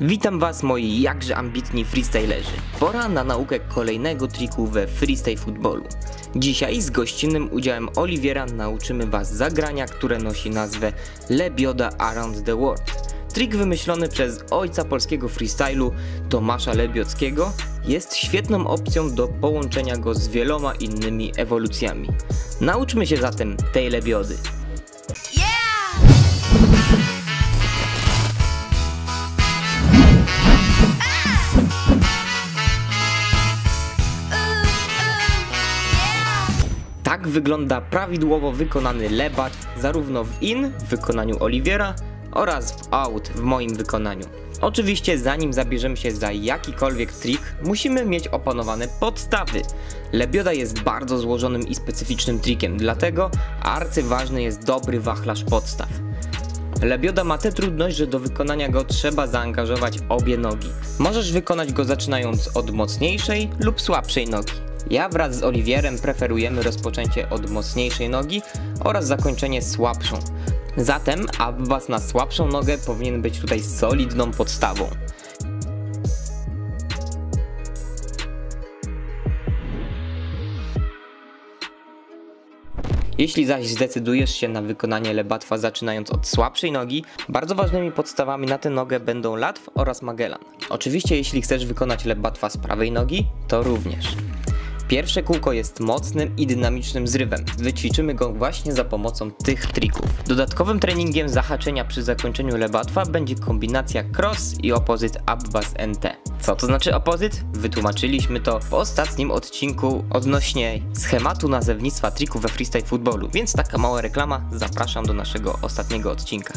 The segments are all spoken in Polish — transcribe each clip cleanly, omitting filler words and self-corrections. Witam was, moi jakże ambitni freestylerzy. Pora na naukę kolejnego triku we freestyle futbolu. Dzisiaj z gościnnym udziałem Oliwiera nauczymy was zagrania, które nosi nazwę LEBIODA Around the World. Trik wymyślony przez ojca polskiego freestylu Tomasza Lebiockiego jest świetną opcją do połączenia go z wieloma innymi ewolucjami. Nauczmy się zatem tej lebiody. Tak wygląda prawidłowo wykonany lebat zarówno w in w wykonaniu Oliwiera oraz w out w moim wykonaniu. Oczywiście zanim zabierzemy się za jakikolwiek trik, musimy mieć opanowane podstawy. Lebioda jest bardzo złożonym i specyficznym trikiem, dlatego arcyważny jest dobry wachlarz podstaw. Lebioda ma tę trudność, że do wykonania go trzeba zaangażować obie nogi. Możesz wykonać go zaczynając od mocniejszej lub słabszej nogi. Ja wraz z Oliwierem preferujemy rozpoczęcie od mocniejszej nogi oraz zakończenie słabszą. Zatem ABBAS na słabszą nogę powinien być tutaj solidną podstawą. Jeśli zaś zdecydujesz się na wykonanie lebatwa zaczynając od słabszej nogi, bardzo ważnymi podstawami na tę nogę będą LATW oraz MAGELLAN. Oczywiście jeśli chcesz wykonać lebatwa z prawej nogi, to również. Pierwsze kółko jest mocnym i dynamicznym zrywem, wyćwiczymy go właśnie za pomocą tych trików. Dodatkowym treningiem zahaczenia przy zakończeniu lebatwa będzie kombinacja cross i opozyt ABBAS NT. Co to znaczy opozyt? Wytłumaczyliśmy to w ostatnim odcinku odnośnie schematu nazewnictwa trików we freestyle futbolu, więc taka mała reklama, zapraszam do naszego ostatniego odcinka.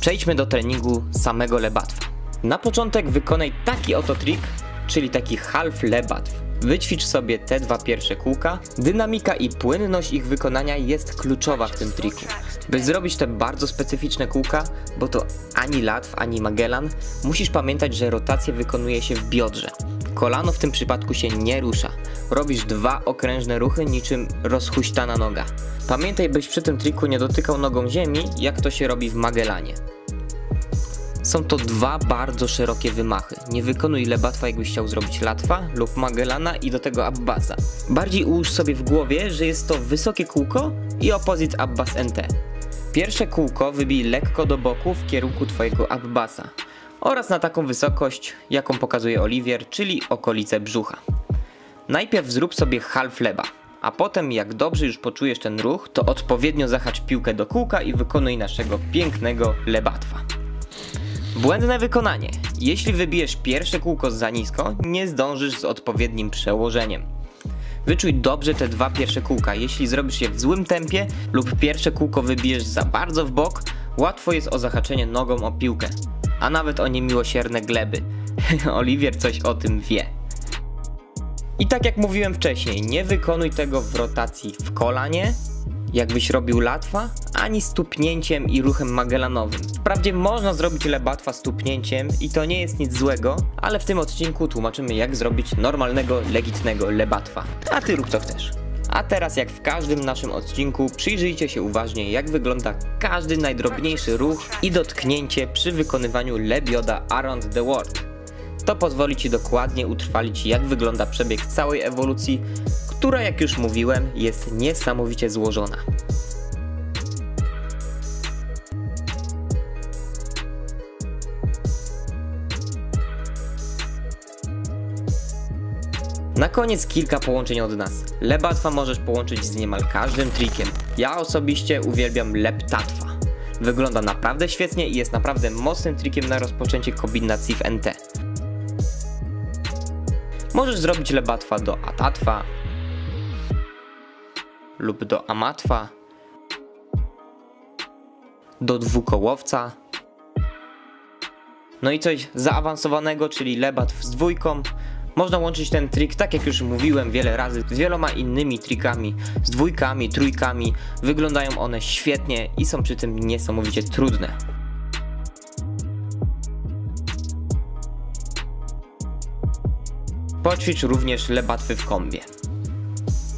Przejdźmy do treningu samego lebatwa. Na początek wykonaj taki oto trik, czyli taki half lebatw. Wyćwicz sobie te dwa pierwsze kółka. Dynamika i płynność ich wykonania jest kluczowa w tym triku. By zrobić te bardzo specyficzne kółka, bo to ani LATW, ani MAGELLAN, musisz pamiętać, że rotację wykonuje się w biodrze. Kolano w tym przypadku się nie rusza. Robisz dwa okrężne ruchy niczym rozhuśtana noga. Pamiętaj, byś przy tym triku nie dotykał nogą ziemi, jak to się robi w MAGELLANie. Są to dwa bardzo szerokie wymachy. Nie wykonuj lebatwa, jakbyś chciał zrobić LATWA lub MAGELLANA i do tego ABBASA. Bardziej ułóż sobie w głowie, że jest to wysokie kółko i opozyt ABBAS NT. Pierwsze kółko wybij lekko do boku w kierunku twojego ABBASA oraz na taką wysokość, jaką pokazuje Oliwier, czyli okolice brzucha. Najpierw zrób sobie half leba, a potem jak dobrze już poczujesz ten ruch, to odpowiednio zahacz piłkę do kółka i wykonuj naszego pięknego lebatwa. Błędne wykonanie. Jeśli wybijesz pierwsze kółko za nisko, nie zdążysz z odpowiednim przełożeniem. Wyczuj dobrze te dwa pierwsze kółka. Jeśli zrobisz je w złym tempie lub pierwsze kółko wybijesz za bardzo w bok, łatwo jest o zahaczenie nogą o piłkę, a nawet o niemiłosierne gleby. Oliwier coś o tym wie. I tak jak mówiłem wcześniej, nie wykonuj tego w rotacji w kolanie, jakbyś robił LATWA, ani stupnięciem i ruchem magellanowym. Wprawdzie można zrobić lebatwa stupnięciem i to nie jest nic złego, ale w tym odcinku tłumaczymy, jak zrobić normalnego, legitnego lebatwa. A ty rób co chcesz. A teraz jak w każdym naszym odcinku przyjrzyjcie się uważnie, jak wygląda każdy najdrobniejszy ruch i dotknięcie przy wykonywaniu LEBIODA Around the World. To pozwoli ci dokładnie utrwalić, jak wygląda przebieg całej ewolucji, która, jak już mówiłem, jest niesamowicie złożona. Na koniec kilka połączeń od nas. Lebatwa możesz połączyć z niemal każdym trikiem. Ja osobiście uwielbiam leptatwa. Wygląda naprawdę świetnie i jest naprawdę mocnym trikiem na rozpoczęcie kombinacji w NT. Możesz zrobić lebatwa do ATW lub do AMATWA, do dwukołowca, no i coś zaawansowanego, czyli lebatw z dwójką. Można łączyć ten trik, tak jak już mówiłem wiele razy, z wieloma innymi trikami, z dwójkami, trójkami. Wyglądają one świetnie i są przy tym niesamowicie trudne. Poćwicz również lebatwy w kombie.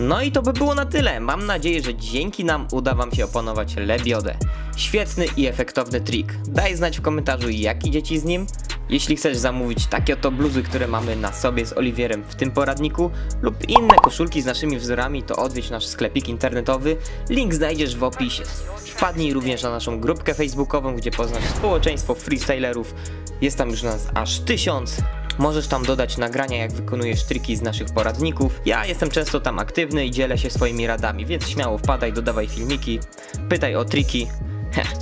No i to by było na tyle. Mam nadzieję, że dzięki nam uda wam się opanować LEBIODę. Świetny i efektowny trik. Daj znać w komentarzu, jak idzie ci z nim Jeśli chcesz zamówić takie oto bluzy, które mamy na sobie z Oliwierem w tym poradniku, lub inne koszulki z naszymi wzorami, to odwiedź nasz sklepik internetowy, link znajdziesz w opisie. Wpadnij również na naszą grupkę facebookową, gdzie poznasz społeczeństwo freestylerów, jest tam już nas aż 1000. Możesz tam dodać nagrania, jak wykonujesz triki z naszych poradników. Ja jestem często tam aktywny i dzielę się swoimi radami, więc śmiało wpadaj, dodawaj filmiki, pytaj o triki.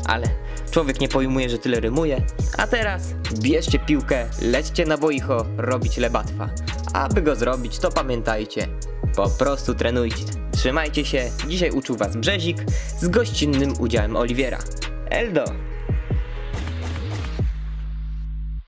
Ale człowiek nie pojmuje, że tyle rymuje. A teraz bierzcie piłkę, lećcie na boicho, robić lebatwa. Aby go zrobić, to pamiętajcie, po prostu trenujcie. Trzymajcie się, dzisiaj uczył was Brzezik z gościnnym udziałem Oliwiera. Eldo!